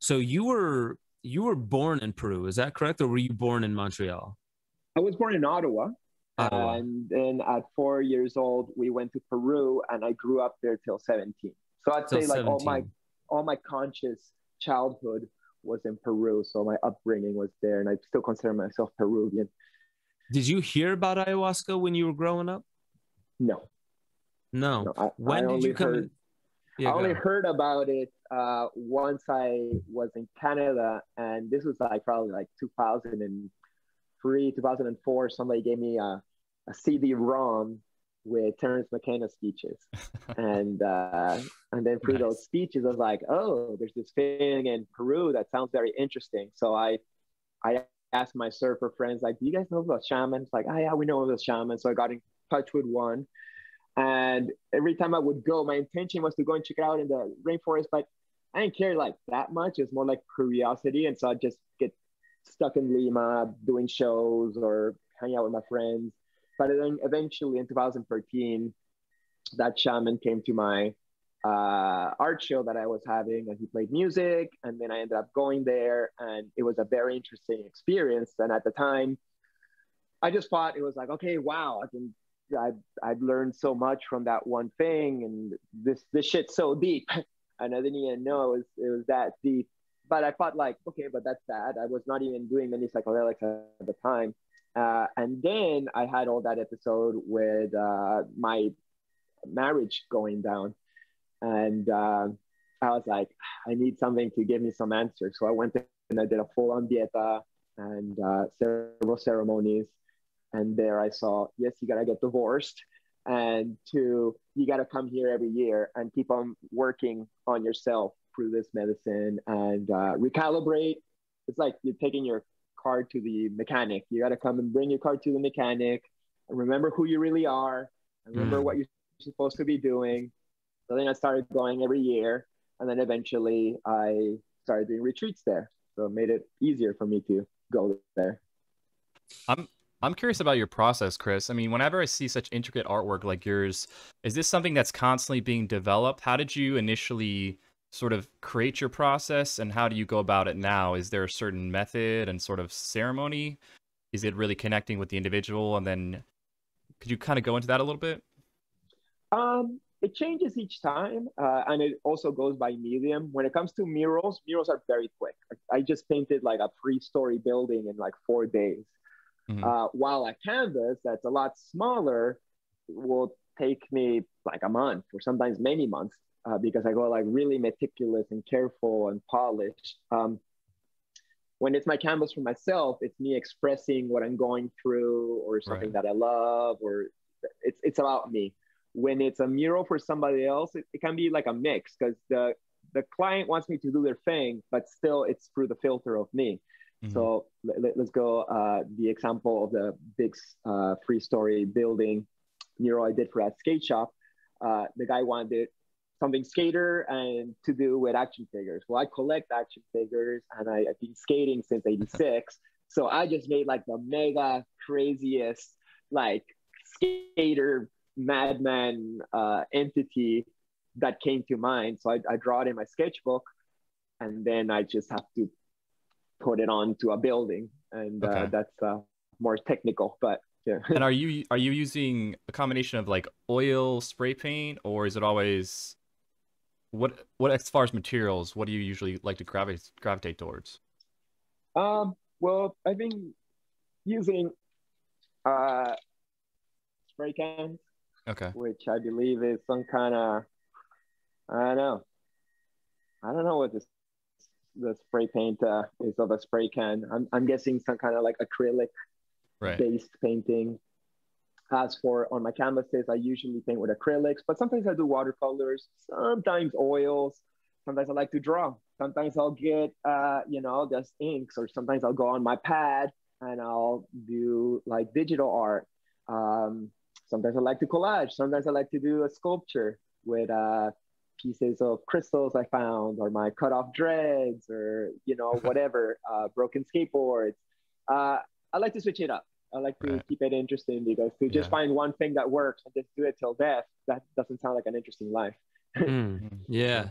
So you were born in Peru, is that correct? Or were you born in Montreal? I was born in Ottawa. And then at 4 years old, we went to Peru, and I grew up there till 17. So I'd say like all my conscious childhood was in Peru. So my upbringing was there, and I still consider myself Peruvian. Did you hear about ayahuasca when you were growing up? No. I only heard about it once I was in Canada, and this was like probably like 2003, 2004. Somebody gave me a CD-ROM with Terence McKenna speeches, and then through those speeches, I was like, oh, there's this thing in Peru that sounds very interesting. So I asked my surfer friends, like, do you guys know about shamans? Like, oh yeah, we know about shamans. So I got in touch with one. And every time I would go, my intention was to go and check it out in the rainforest, but I didn't care like that much. It's more like curiosity. And so I just get stuck in Lima doing shows or hanging out with my friends. But then eventually in 2013, that shaman came to my art show that I was having, and he played music. And then I ended up going there, and it was a very interesting experience. And at the time, I just thought it was like, okay, wow, I've learned so much from that one thing, and this shit's so deep. And I didn't even know it was that deep. But I thought like, okay, but that's that. I was not even doing many psychedelics at the time. And then I had all that episode with my marriage going down. And I was like, I need something to give me some answers. So I went and I did a full-on dieta and several ceremonies. And there I saw, yes, you got to get divorced, and two, you got to come here every year and keep on working on yourself through this medicine and recalibrate. It's like you're taking your car to the mechanic. You got to come and bring your car to the mechanic and remember who you really are and remember what you're supposed to be doing. So then I started going every year, and then eventually I started doing retreats there. So it made it easier for me to go there. I'm curious about your process, Chris. I mean, whenever I see such intricate artwork like yours, is this something that's constantly being developed? How did you initially sort of create your process, and how do you go about it now? Is there a certain method and sort of ceremony? Is it really connecting with the individual? And then could you kind of go into that a little bit? It changes each time, and it also goes by medium. When it comes to murals are very quick. I just painted like a 3-story building in like 4 days. Mm-hmm. While a canvas that's a lot smaller will take me like a month or sometimes many months because I go like really meticulous and careful and polished. When it's my canvas for myself, it's me expressing what I'm going through or something that I love, or it's about me. When it's a mural for somebody else, it can be like a mix because the client wants me to do their thing, but still it's through the filter of me. So let's go the example of the big 3-story building mural I did for that skate shop. The guy wanted something skater and to do with action figures. Well, I collect action figures, and I've been skating since 86. So I just made like the mega craziest like skater madman entity that came to mind. So I draw it in my sketchbook, and then I just have to put it onto a building, and that's more technical, but yeah. And are you using a combination of like oil, spray paint, or is it always what as far as materials, what do you usually like to gravitate towards? Well, I've been using spray cans, which I believe is some kind of I don't know what this. The spray paint is of a spray can. I'm guessing some kind of like acrylic based painting. As for on my canvases, I usually paint with acrylics, but sometimes I do watercolors, sometimes oils, sometimes I like to draw. Sometimes I'll get, just inks, or sometimes I'll go on my pad and I'll do like digital art. Sometimes I like to collage. Sometimes I like to do a sculpture with pieces of crystals I found, or my cut off dreads, or whatever, broken skateboards. I like to switch it up. I like to keep it interesting, because to just find one thing that works and just do it till death, that doesn't sound like an interesting life. Yeah.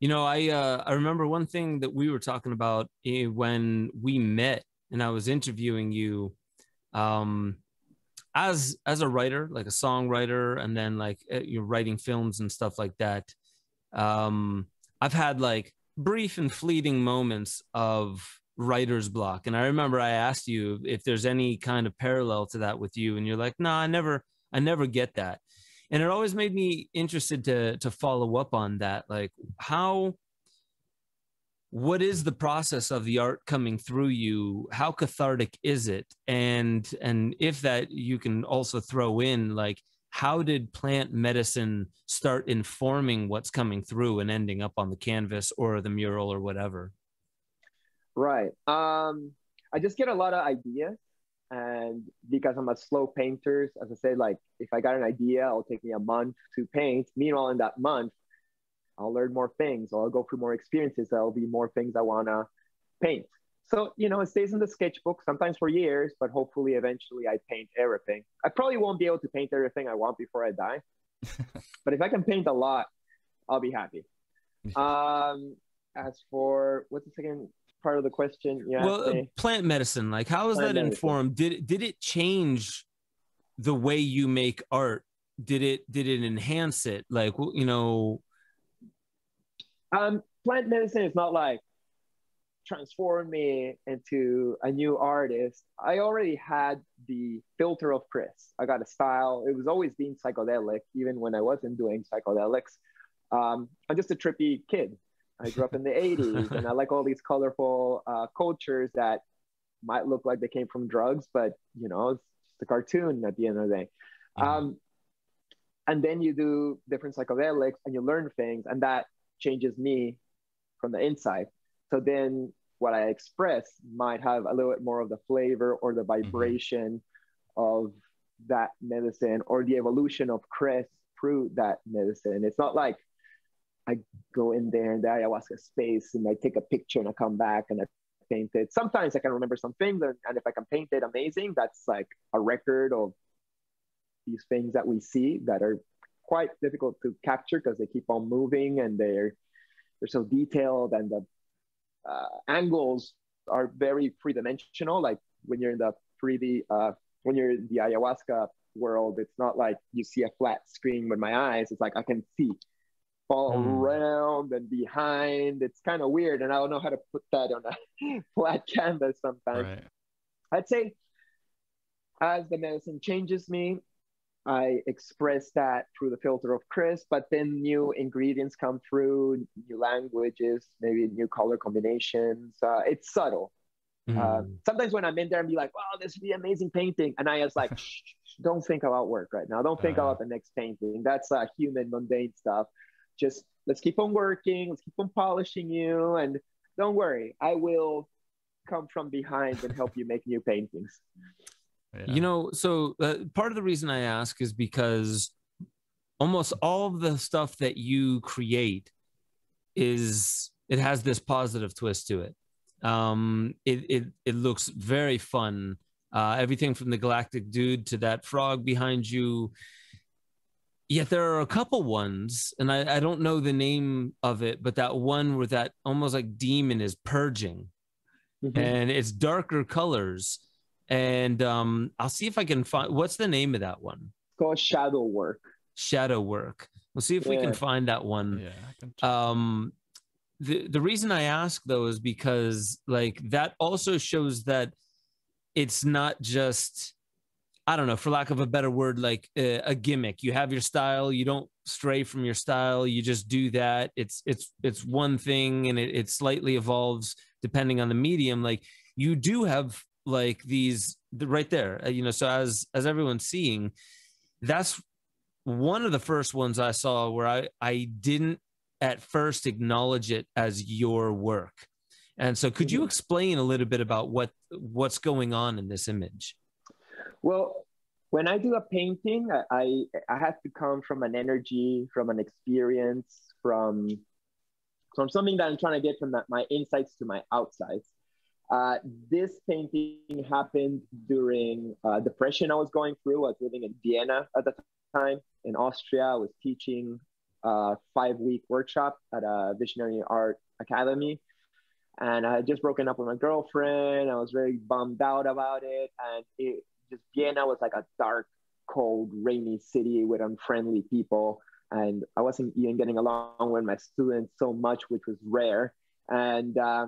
You know, I remember one thing that we were talking about when we met and I was interviewing you, as a writer, like a songwriter, and then like you're writing films and stuff like that. I've had like brief and fleeting moments of writer's block. And I remember I asked you if there's any kind of parallel to that with you. And you're like, no, I never get that. And it always made me interested to follow up on that. Like what is the process of the art coming through you? How cathartic is it? And if that, you can also throw in like, how did plant medicine start informing what's coming through and ending up on the canvas or the mural or whatever? Right. I just get a lot of ideas, and because I'm a slow painter, as I said, like if I got an idea, it'll take me a month to paint. Meanwhile, in that month, I'll learn more things, or I'll go through more experiences. There'll be more things I want to paint. So, you know, it stays in the sketchbook sometimes for years, but hopefully eventually I paint everything. I probably won't be able to paint everything I want before I die, but if I can paint a lot, I'll be happy. As for, what's the second part of the question? Yeah. Well, plant medicine, like how is that informed? Did it change the way you make art? Did it enhance it? Like, you know, plant medicine is not like transform me into a new artist. I already had the filter of Chris. I got a style. It was always being psychedelic, even when I wasn't doing psychedelics. I'm just a trippy kid. I grew up in the 80s, and I like all these colorful cultures that might look like they came from drugs, but, you know, it's just a cartoon at the end of the day. And then you do different psychedelics, and you learn things, and that changes me from the inside. So then what I express might have a little bit more of the flavor or the vibration of that medicine, or the evolution of Chris through that medicine. It's not like I go in there in the ayahuasca space and I take a picture and I come back and I paint it. Sometimes I can remember some things, and if I can paint it, amazing. That's like a record of these things that we see that are quite difficult to capture because they keep on moving, and they're so detailed, and the angles are very three-dimensional. Like when you're in the 3D, when you're in the ayahuasca world, it's not like you see a flat screen with my eyes. It's like I can see all around and behind. It's kind of weird, and I don't know how to put that on a flat canvas sometimes. Right. I'd say as the medicine changes me, I express that through the filter of Chris, but then new ingredients come through, new languages, maybe new color combinations. It's subtle. Sometimes when I'm in there and be like, wow, this would be an amazing painting. And I was like, shh, don't think about work right now. Don't think about the next painting. That's human, mundane stuff. Just let's keep on working. Let's keep on polishing you. And don't worry, I will come from behind and help you make new paintings. Yeah. You know, so part of the reason I ask is because almost all of the stuff that you create it has this positive twist to it. It looks very fun. Everything from the galactic dude to that frog behind you. Yet there are a couple ones, and I don't know the name of it, but that one where that almost like demon is purging, and it's darker colors. And I'll see if I can find, what's the name of that one? It's called Shadow Work. Shadow Work. We'll see if we can find that one. Yeah, I can try. The reason I ask though is because like that also shows that it's not just, I don't know, for lack of a better word, like a gimmick. You have your style. You don't stray from your style. You just do that. It's one thing, and it slightly evolves depending on the medium. Like you do have like these right there, you know, so as everyone's seeing, that's one of the first ones I saw where I didn't at first acknowledge it as your work. And so could you explain a little bit about what's going on in this image? Well, when I do a painting, I have to come from an energy, from an experience, from something that I'm trying to get from my insights to my outsides. This painting happened during depression I was going through. I was living in Vienna at the time, in Austria. I was teaching a 5-week workshop at a visionary art academy. And I had just broken up with my girlfriend. I was very bummed out about it. And it just, Vienna was like a dark, cold, rainy city with unfriendly people. And I wasn't even getting along with my students so much, which was rare. And I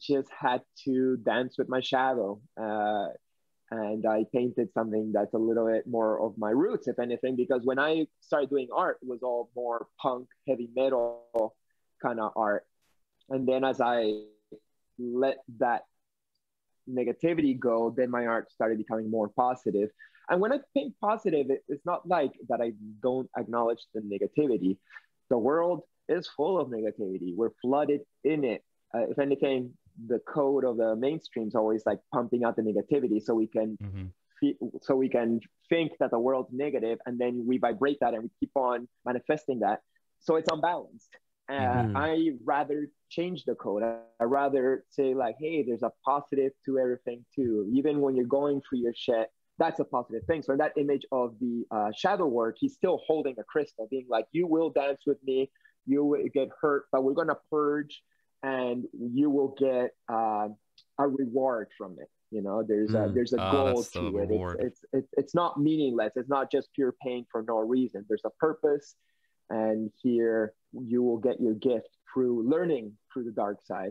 just had to dance with my shadow. And I painted something that's a little bit more of my roots, if anything, because when I started doing art, it was all more punk, heavy metal kind of art. And then as I let that negativity go, then my art started becoming more positive. And when I think positive, it's not like that I don't acknowledge the negativity. The world is full of negativity. We're flooded in it. If anything, the code of the mainstream is always like pumping out the negativity so we can think that the world's negative, and then we vibrate that and we keep on manifesting that. So it's unbalanced. I rather change the code. I rather say like, hey, there's a positive to everything too. Even when you're going through your shit, that's a positive thing. So in that image of the shadow work, he's still holding a crystal, being like, you will dance with me, you will get hurt, but we're going to purge and you will get a reward from it. You know, there's a goal to it. It's not meaningless. It's not just pure pain for no reason. There's a purpose. And here you will get your gift through learning through the dark side.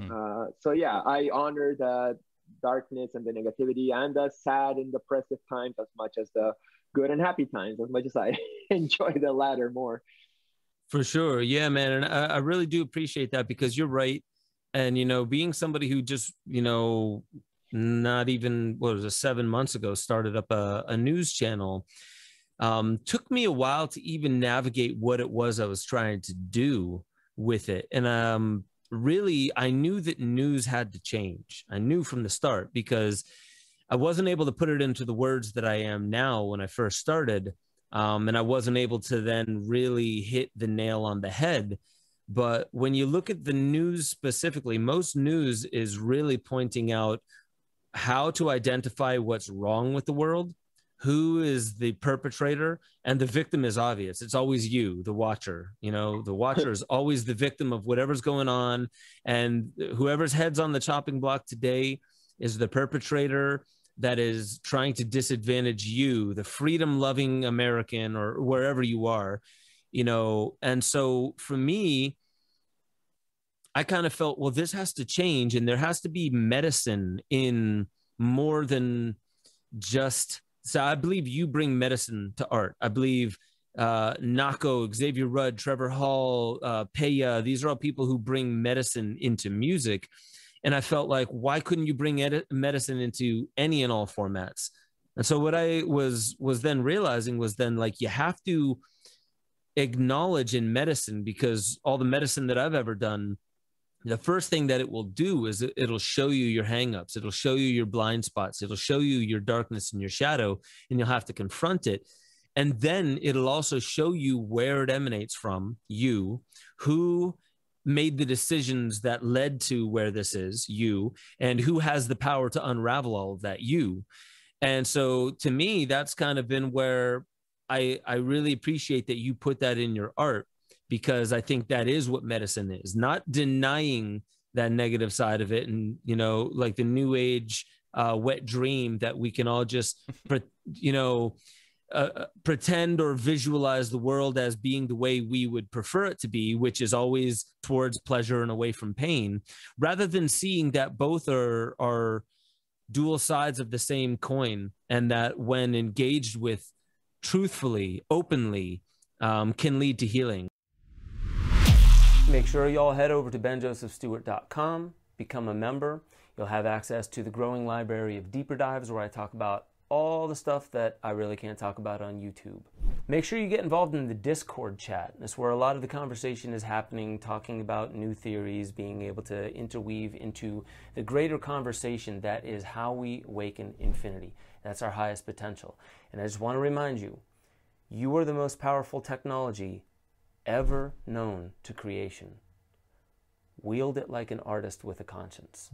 So yeah, I honor the darkness and the negativity and the sad and depressive times as much as the good and happy times, as much as I enjoy the latter more. For sure. Yeah, man. And I really do appreciate that, because you're right. And, you know, being somebody who just, you know, not even, what was it, 7 months ago, started up a news channel, took me a while to even navigate what it was I was trying to do with it. And really, I knew that news had to change. I knew from the start, because I wasn't able to put it into the words that I am now when I first started. And I wasn't able to then really hit the nail on the head. But when you look at the news specifically, most news is really pointing out how to identify what's wrong with the world. Who is the perpetrator? And the victim is obvious. It's always you, the watcher. You know, the watcher is always the victim of whatever's going on. And whoever's head's on the chopping block today is the perpetrator that is trying to disadvantage you, the freedom-loving American, or wherever you are, you know. And so for me, I kind of felt, well, this has to change, and there has to be medicine in more than just... So I believe you bring medicine to art. I believe Nako, Xavier Rudd, Trevor Hall, Paya, these are all people who bring medicine into music. And I felt like, why couldn't you bring medicine into any and all formats? And so what I was then realizing was then like, you have to acknowledge in medicine, because all the medicine that I've ever done, the first thing that it will do is it'll show you your hangups. It'll show you your blind spots. It'll show you your darkness and your shadow, and you'll have to confront it. And then it'll also show you where it emanates from you, who made the decisions that led to where this is, you, and who has the power to unravel all of that, you. And so to me, that's kind of been where I really appreciate that you put that in your art, because I think that is what medicine is, not denying that negative side of it. And, you know, like the new age wet dream that we can all just, you know, pretend or visualize the world as being the way we would prefer it to be, which is always towards pleasure and away from pain, rather than seeing that both are dual sides of the same coin, and that when engaged with truthfully, openly, can lead to healing. Make sure y'all head over to benjosephstewart.com, become a member. You'll have access to the growing library of deeper dives, where I talk about all the stuff that I really can't talk about on YouTube. Make sure you get involved in the Discord chat. That's where a lot of the conversation is happening, talking about new theories, being able to interweave into the greater conversation that is how we awaken infinity. That's our highest potential. And I just want to remind you, you are the most powerful technology ever known to creation. Wield it like an artist with a conscience.